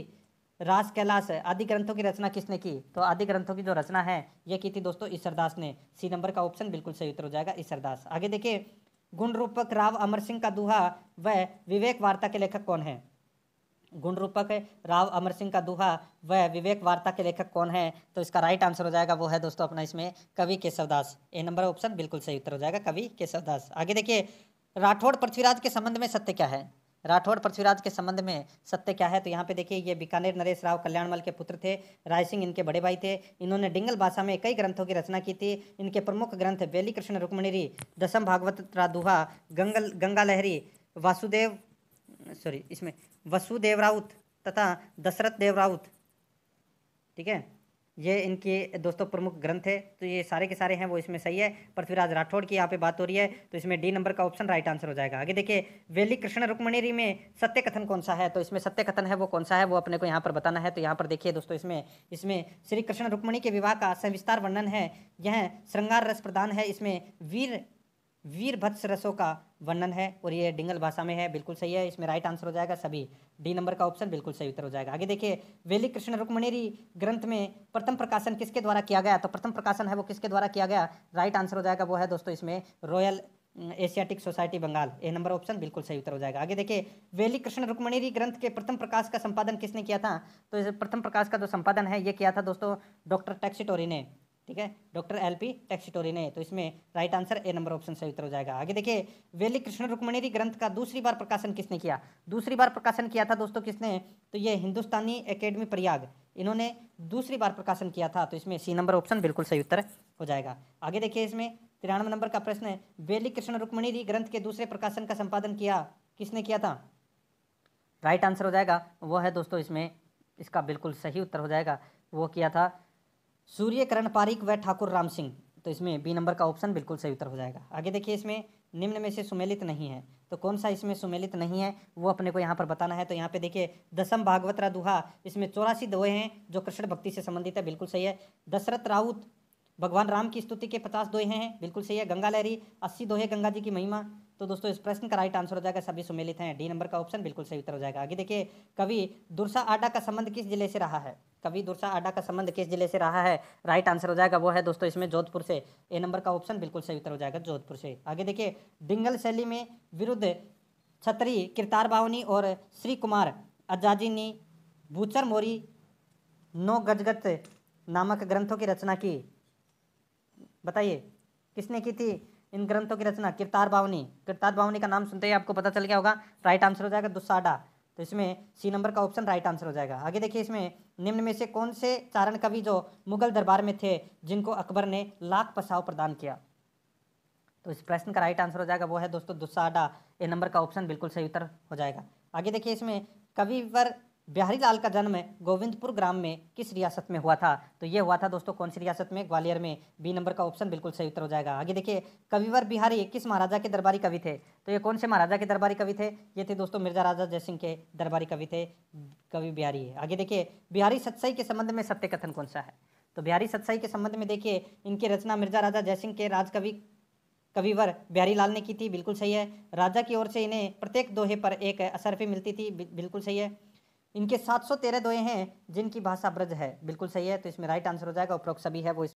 रास कैलाश आदि ग्रंथों की रचना किसने की? तो आदि ग्रंथों की जो रचना है ये की थी दोस्तों ईसरदास ने। सी नंबर का ऑप्शन बिल्कुल सही उत्तर हो जाएगा ईसरदास। आगे देखिए, गुण रूपक राव अमर सिंह का दूहा व विवेक वार्ता के लेखक कौन है? गुणरूपक राव अमर सिंह का दूहा व विवेक वार्ता के लेखक कौन है? तो इसका राइट आंसर हो जाएगा वो है दोस्तों अपना इसमें कवि Keshav Das. A number option बिल्कुल सही उत्तर हो जाएगा कवि केशव दास। आगे देखिए, राठौड़ पृथ्वीराज के संबंध में सत्य क्या है? राठौड़ पृथ्वीराज के संबंध में सत्य क्या है? तो यहाँ पे देखिए, ये बीकानेर नरेश राव कल्याणमल के पुत्र थे। राय सिंह इनके बड़े भाई थे। इन्होंने डिंगल भाषा में कई ग्रंथों की रचना की थी। इनके प्रमुख ग्रंथ बेली कृष्ण रुक्मणिरी, दशम भागवत रादुहा, गंगा लहरी, वासुदेव वसुदेव राउत तथा दशरथ देव राउत, ठीक है, ये इनके दोस्तों प्रमुख ग्रंथ है। तो ये सारे के सारे हैं वो इसमें सही है। पृथ्वीराज राठौड़ की यहाँ पे बात हो रही है तो इसमें डी नंबर का ऑप्शन राइट आंसर हो जाएगा। आगे देखिए, वेली कृष्ण रुक्मणिरी में सत्य कथन कौन सा है? तो इसमें सत्य कथन है वो कौन सा है वो अपने को यहाँ पर बताना है। तो यहाँ पर देखिए दोस्तों, इसमें श्री कृष्ण रुक्मणी के विवाह का सविस्तार वर्णन है। यह श्रृंगार रस प्रधान है। इसमें वीरभत्स रसों का वर्णन है और ये डिंगल भाषा में है, बिल्कुल सही है। इसमें राइट आंसर हो जाएगा सभी, डी नंबर का ऑप्शन बिल्कुल सही उत्तर हो जाएगा। आगे देखिए, वेली कृष्ण रुक्मणिरी ग्रंथ में प्रथम प्रकाशन किसके द्वारा किया गया? तो प्रथम प्रकाशन है वो किसके द्वारा किया गया? राइट आंसर हो जाएगा वो है दोस्तों इसमें royal Asiatic society Bengal, A number option बिल्कुल सही उत्तर हो जाएगा। आगे देखिए, वेली कृष्ण रुक्मणिरी ग्रंथ के प्रथम प्रकाश का संपादन किसने किया था? तो इस प्रथम प्रकाश का जो संपादन है ये किया था दोस्तों डॉक्टर टैक्सीटोरी ने, ठीक है, डॉक्टर LP टैक्सीटोरी ने। तो इसमें right answer A number option सही उत्तर हो जाएगा। आगे देखिए, वेली कृष्ण रुक्मणिरी ग्रंथ का दूसरी बार प्रकाशन किसने किया? दूसरी बार प्रकाशन किया था दोस्तों किसने? तो ये हिंदुस्तानी एकेडमी प्रयाग, इन्होंने दूसरी बार प्रकाशन किया था। तो इसमें सी नंबर ऑप्शन बिल्कुल सही उत्तर हो जाएगा। आगे देखिए, इसमें 93 नंबर का प्रश्न है, वेली कृष्ण रुक्मणिरी ग्रंथ के दूसरे प्रकाशन का संपादन किसने किया था? राइट आंसर हो जाएगा वो है दोस्तों इसमें, इसका बिल्कुल सही उत्तर हो जाएगा वो किया था सूर्य करण पारिक व ठाकुर राम सिंह। तो इसमें बी नंबर का ऑप्शन बिल्कुल सही उत्तर हो जाएगा। आगे देखिए, इसमें निम्न में से सुमेलित नहीं है, तो कौन सा इसमें सुमेलित नहीं है वो अपने को यहाँ पर बताना है। तो यहाँ पे देखिए, दशम भागवत रा दुहा, इसमें 84 दोहे हैं जो कृष्ण भक्ति से संबंधित है, बिल्कुल सही है। दशरथ राउत भगवान राम की स्तुति के 50 दोहे हैं, बिल्कुल सही है। गंगा लहरी 80 दोहे गंगा जी की महिमा। तो दोस्तों इस प्रश्न का राइट आंसर हो जाएगा सभी सुमेलित हैं, डी नंबर का ऑप्शन बिल्कुल सही उत्तर हो जाएगा। आगे देखिए, कवि दुरसा आढा का संबंध किस जिले से रहा है? कवि दुरसा आढा का संबंध किस जिले से रहा है? राइट आंसर हो जाएगा वो है दोस्तों इसमें जोधपुर से, ए नंबर का ऑप्शन बिल्कुल सही उत्तर हो जाएगा जोधपुर से। आगे देखिए, डिंगल शैली में विरुद्ध छतरी किरतार बावनी और श्री कुमार अजाजिनी बूचर मोरी नौ गजगत नामक ग्रंथों की रचना की, बताइए किसने की थी इन ग्रंथों की रचना? किरतार बावनी का नाम सुनते ही आपको पता चल गया होगा। राइट आंसर हो जाएगा दूसाडा। तो इसमें सी नंबर का ऑप्शन राइट आंसर हो जाएगा। आगे देखिए, इसमें निम्न में से कौन से चारण कवि जो मुगल दरबार में थे जिनको अकबर ने लाख पसाव प्रदान किया? तो इस प्रश्न का राइट आंसर हो जाएगा वो है दोस्तों दूसाडा, ए नंबर का ऑप्शन बिल्कुल सही उत्तर हो जाएगा। आगे देखिए, इसमें कविवर बिहारी लाल का जन्म गोविंदपुर ग्राम में किस रियासत में हुआ था? तो ये हुआ था दोस्तों कौन सी रियासत में? ग्वालियर में, बी नंबर का ऑप्शन बिल्कुल सही उत्तर हो जाएगा। आगे देखिए, कविवर बिहारी किस महाराजा के दरबारी कवि थे? तो ये कौन से महाराजा के दरबारी कवि थे? ये थे दोस्तों मिर्जा राजा जयसिंह के दरबारी कवि थे कवि बिहारी। आगे देखिए, बिहारी सतसई के संबंध में सत्य कथन कौन सा है? तो बिहारी सतसई के संबंध में देखिए, इनकी रचना मिर्जा राजा जयसिंह के राजकवि कविवर बिहारी लाल ने की थी, बिल्कुल सही है। राजा की ओर से इन्हें प्रत्येक दोहे पर एक अशरफी मिलती थी, बिल्कुल सही है। इनके 713 दोहे हैं जिनकी भाषा ब्रज है, बिल्कुल सही है। तो इसमें राइट आंसर हो जाएगा उपरोक्त सभी है वो